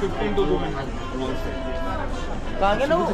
15 to 2 minutes. Where are you?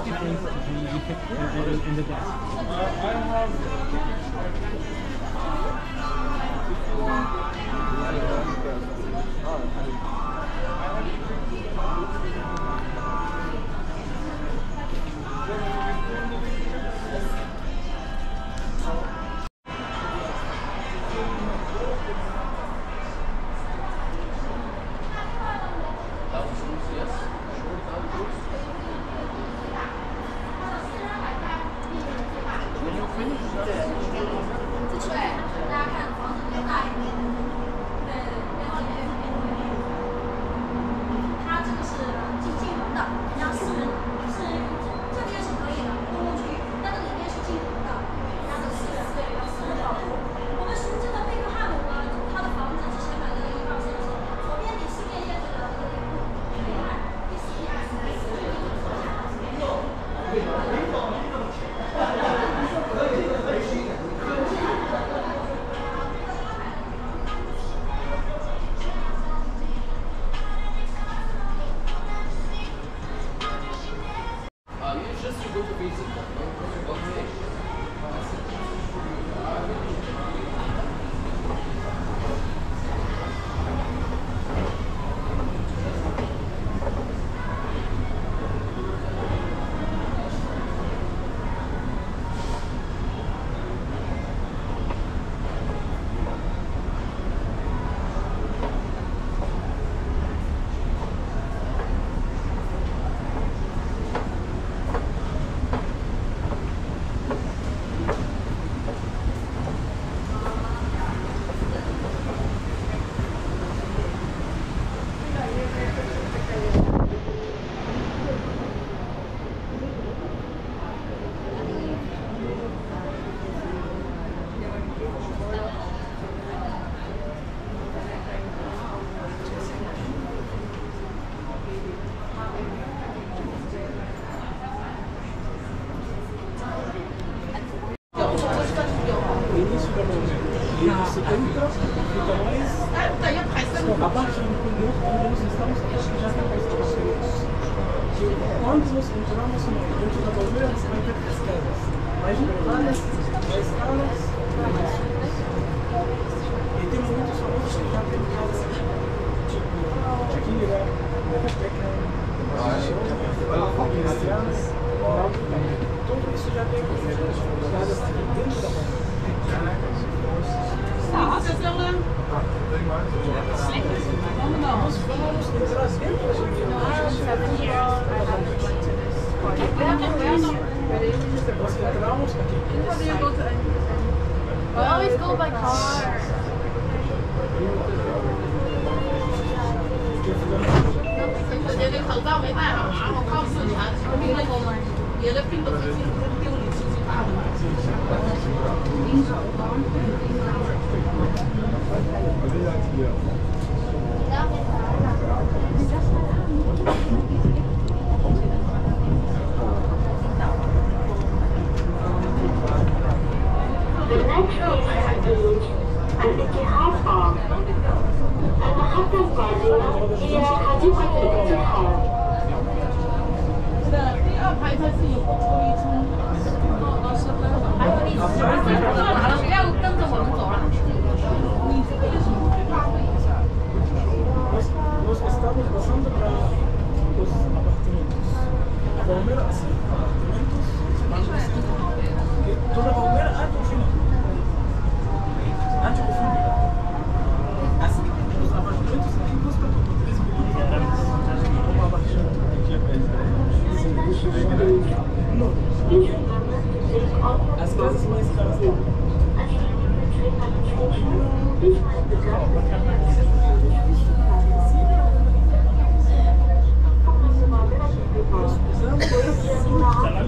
I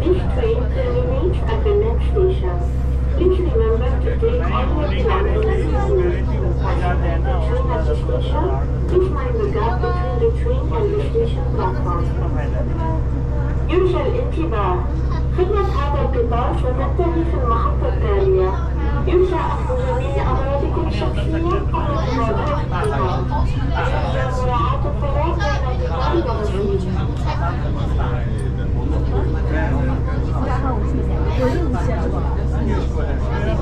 this train terminates at the next station. Please remember to take all your travel as soon as possible. At the station, please mind the gap between the train and the station platform. يرجى الانتباه. خدمة هذا القطار ستنتهي في المحطة التالية. يرجى أخذ جميع أغراضكم الشخصية قبل مغادرة القطار. يجب مراعاة الفراغ بين القطار والمسير. Right?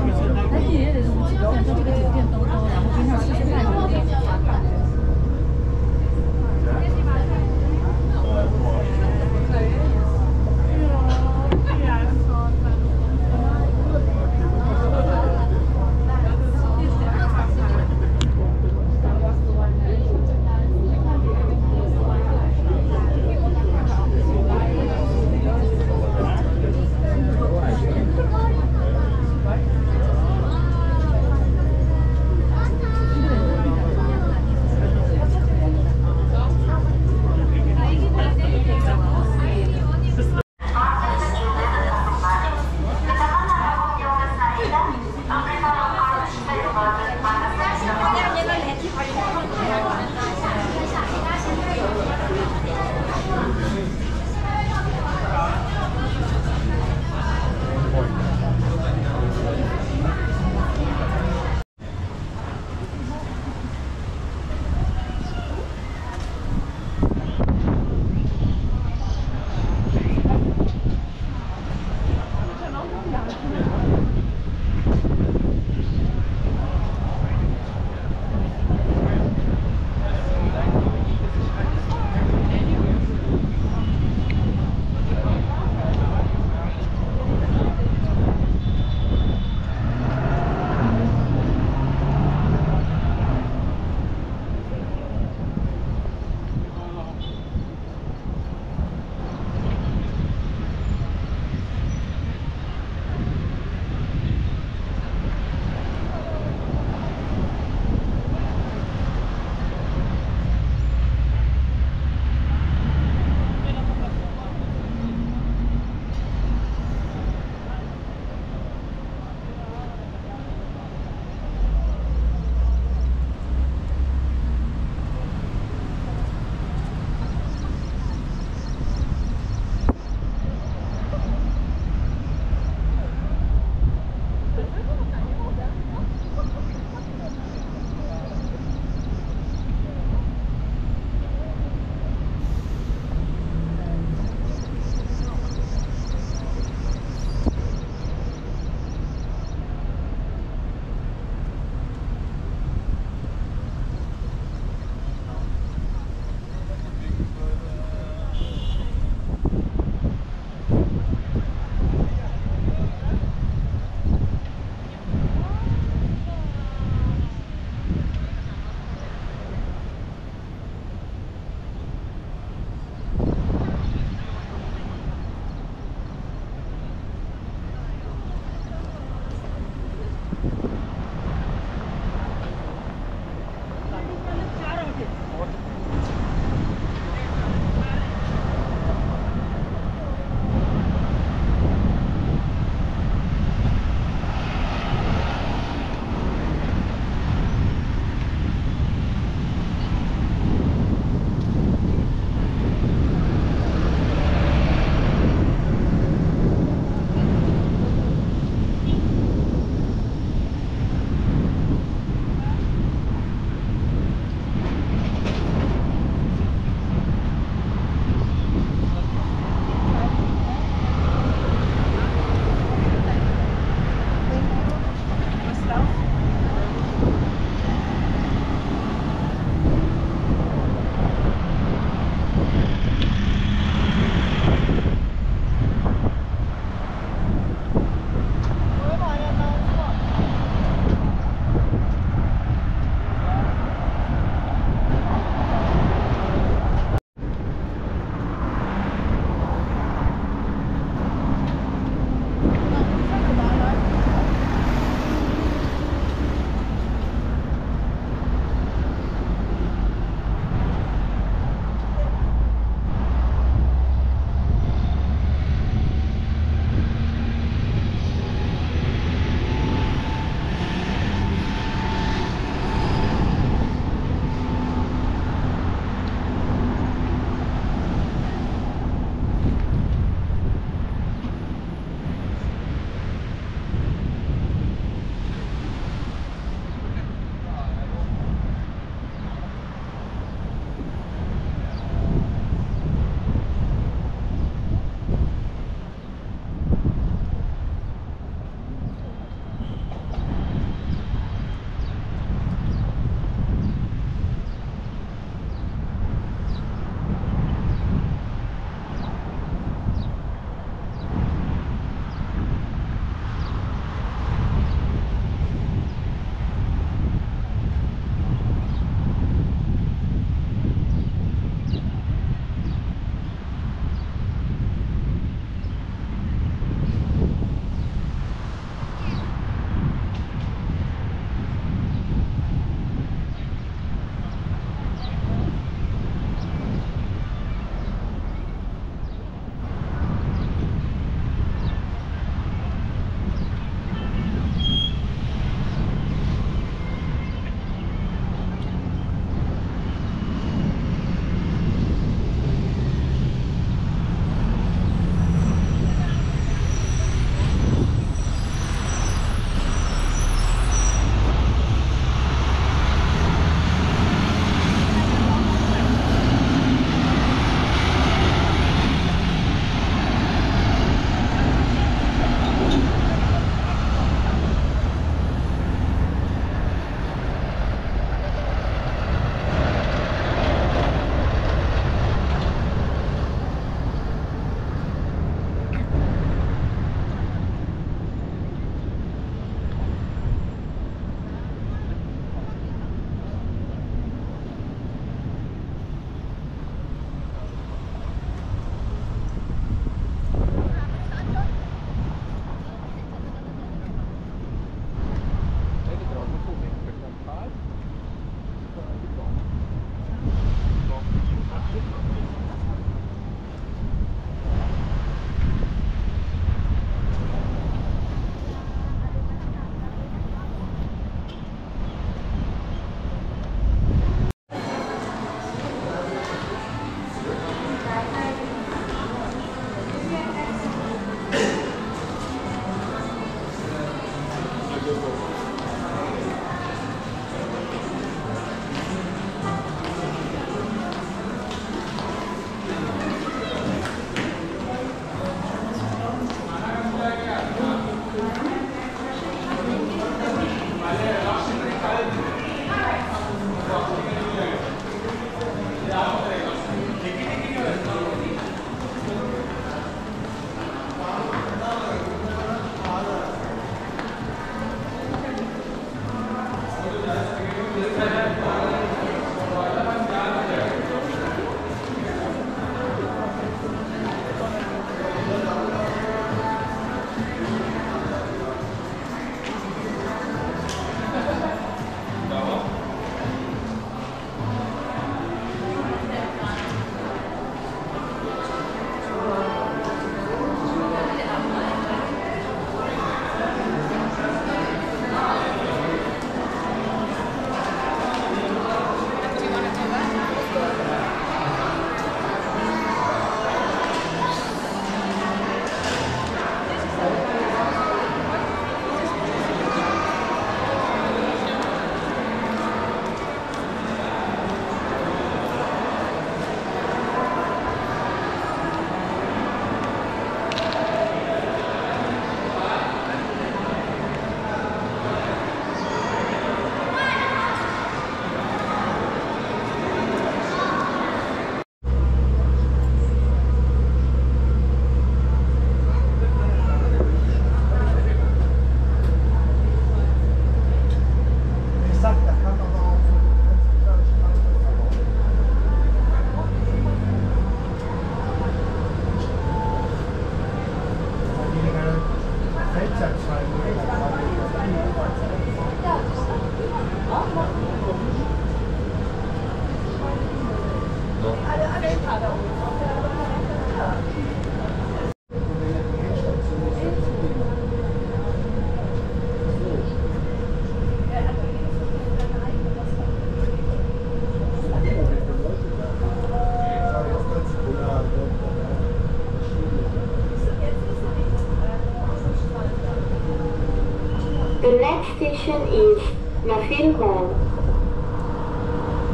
next station is نخيل مول.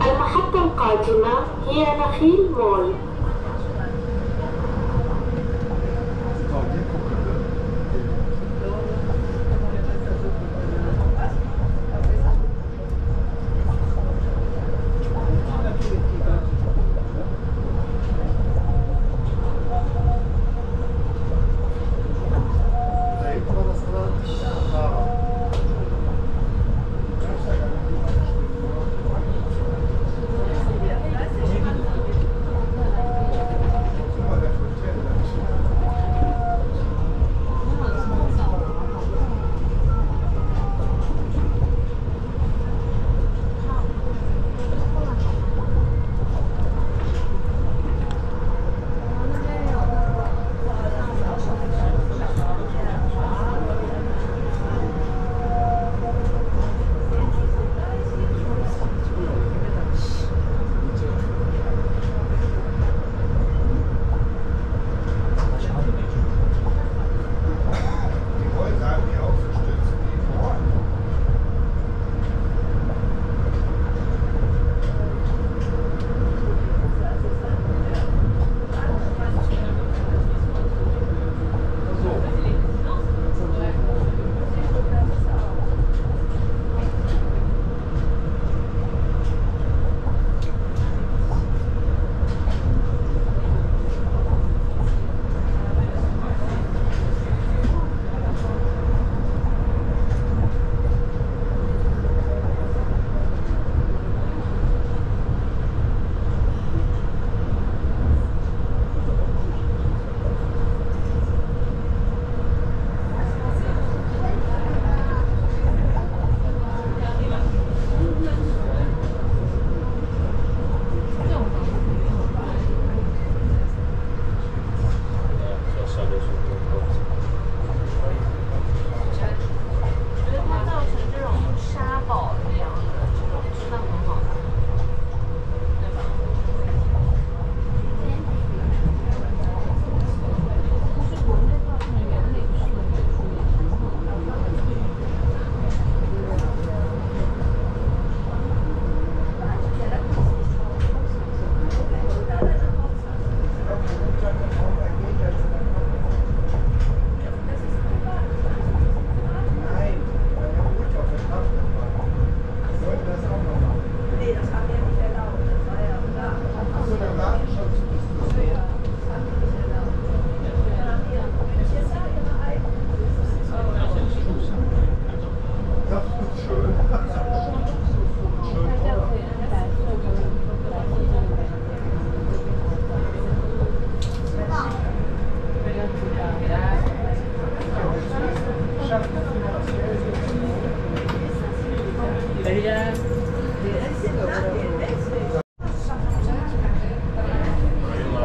المحطة القادمة هي نخيل مول.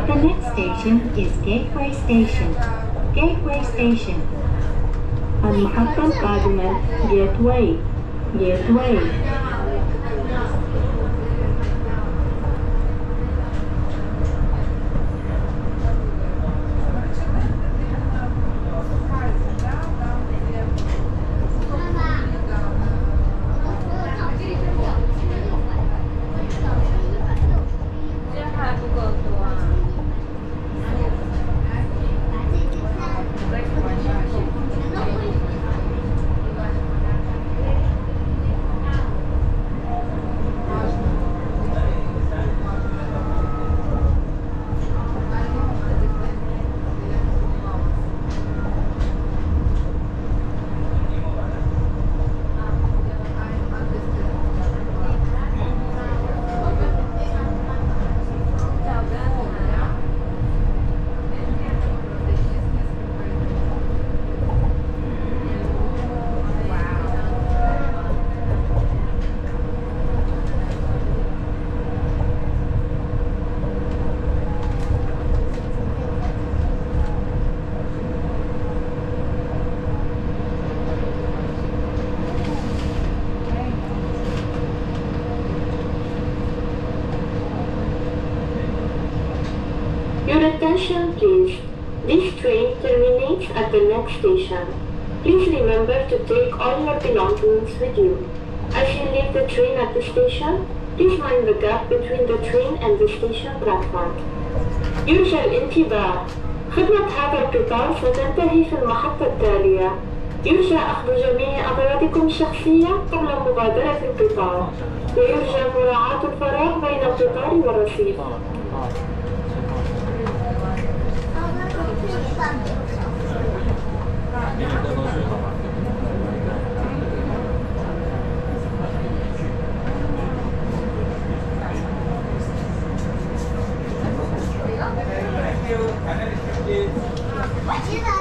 The next station is Gateway Station. Gateway Station. المحطة القادمة Gateway. Gateway. Your attention please. This train terminates at the next station. Please remember to take all your belongings with you. As you leave the train at the station, please mind the gap between the train and the station platform. يرجى الانتباه. خدمة هذا القطار ستنتهي في المحطة التالية. يرجى أخذ جميع أغراضكم الشخصية قبل مغادرة القطار. ويرجى مراعاة الفراغ بين القطار والرصيف. What is that?